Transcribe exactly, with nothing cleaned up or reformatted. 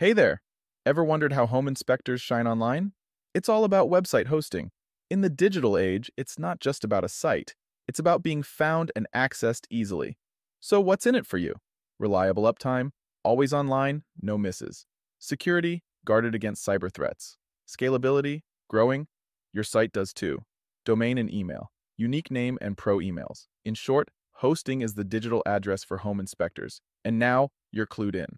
Hey there! Ever wondered how home inspectors shine online? It's all about website hosting. In the digital age, it's not just about a site. It's about being found and accessed easily. So what's in it for you? Reliable uptime, always online, no misses. Security, guarded against cyber threats. Scalability, growing, your site does too. Domain and email, unique name and pro emails. In short, hosting is the digital address for home inspectors. And now, you're clued in.